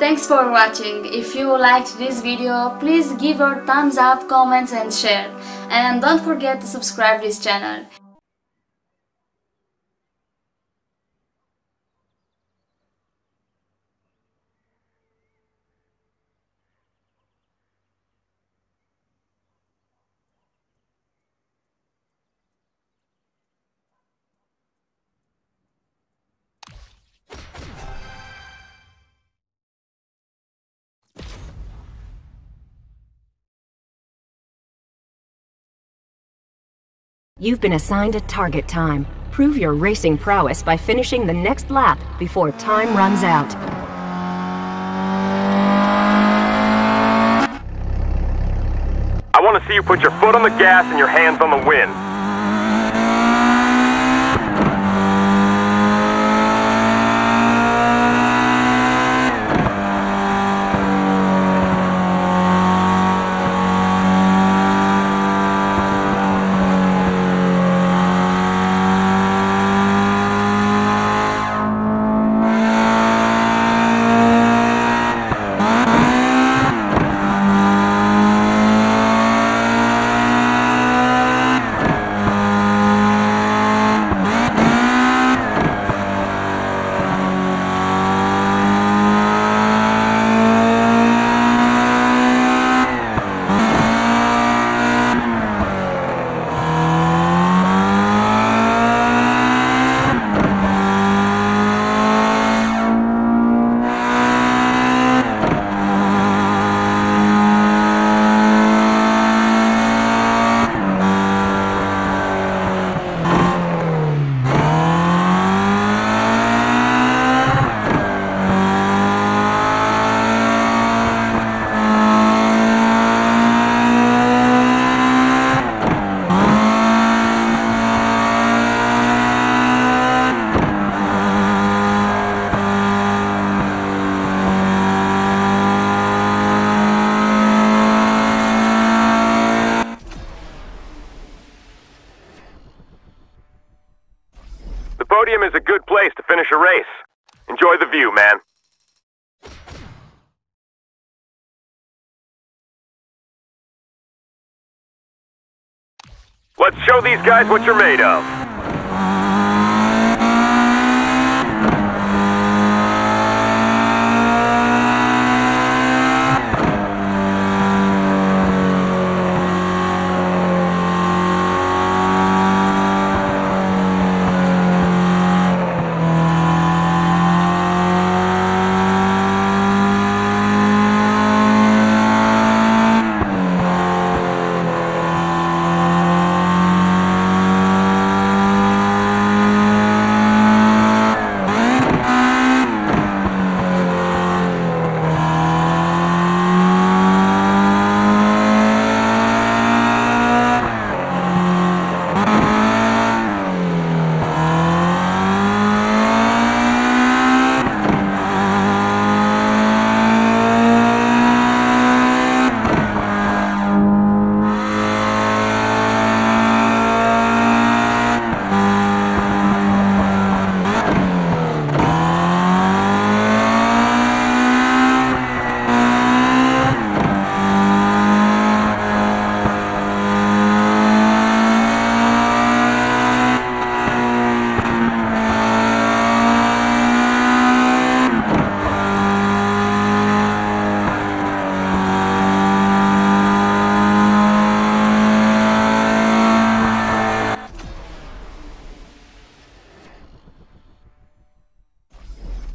Thanks for watching. If you liked this video, please give a thumbs up, comments and share. And don't forget to subscribe this channel. You've been assigned a target time. Prove your racing prowess by finishing the next lap before time runs out. I want to see you put your foot on the gas and your hands on the wind. Podium is a good place to finish a race. Enjoy the view, man. Let's show these guys what you're made of.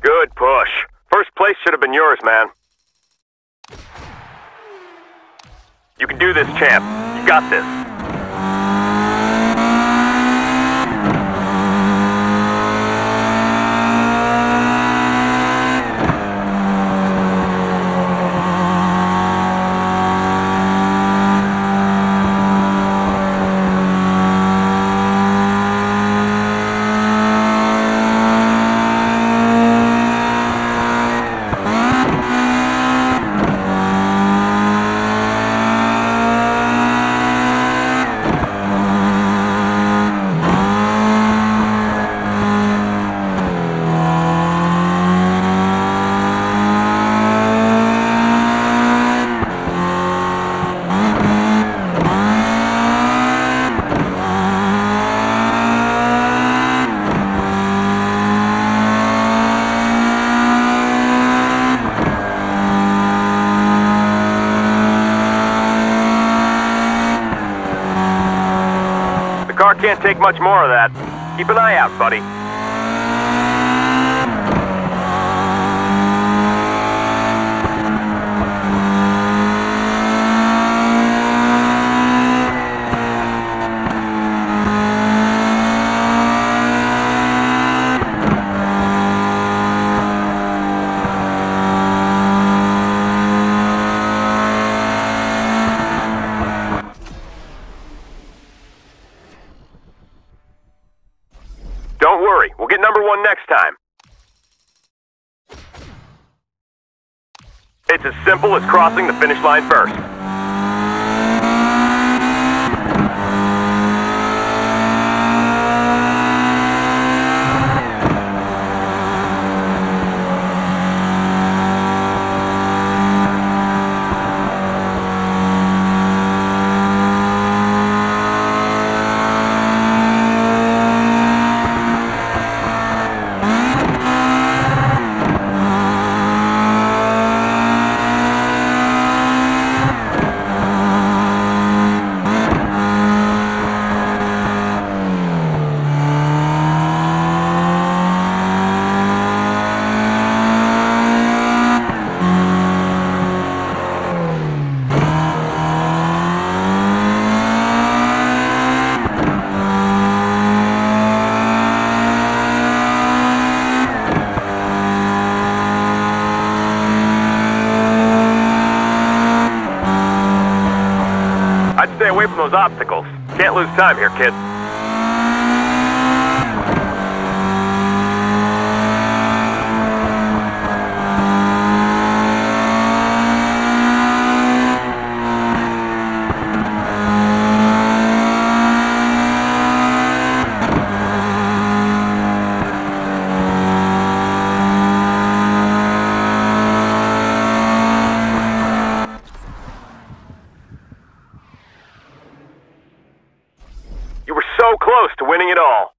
Good push. First place should have been yours, man. You can do this, champ. You got this. can't take much more of that. Keep an eye out, buddy. Don't worry, we'll get number one next time. It's as simple as crossing the finish line first. Stay away from those obstacles. Can't lose time here, kid. You were so close to winning it all.